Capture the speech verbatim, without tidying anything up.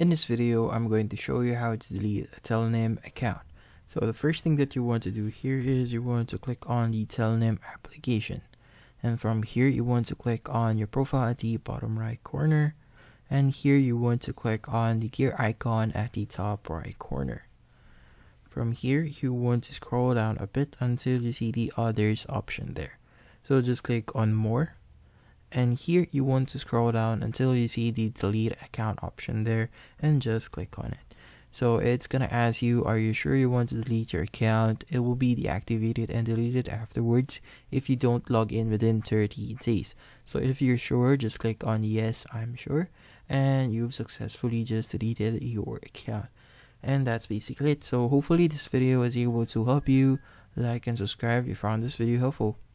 In this video, I'm going to show you how to delete a Tellonym account. So the first thing that you want to do here is you want to click on the Tellonym application. And from here, you want to click on your profile at the bottom right corner. And here you want to click on the gear icon at the top right corner. From here, you want to scroll down a bit until you see the others option there. So just click on more. And here you want to scroll down until you see the delete account option there and just click on it. So it's gonna ask you, are you sure you want to delete your account? It will be deactivated and deleted afterwards if you don't log in within thirty days. So if you're sure, just click on yes, I'm sure. And you've successfully just deleted your account. And that's basically it. So hopefully this video was able to help you. Like and subscribe if you found this video helpful.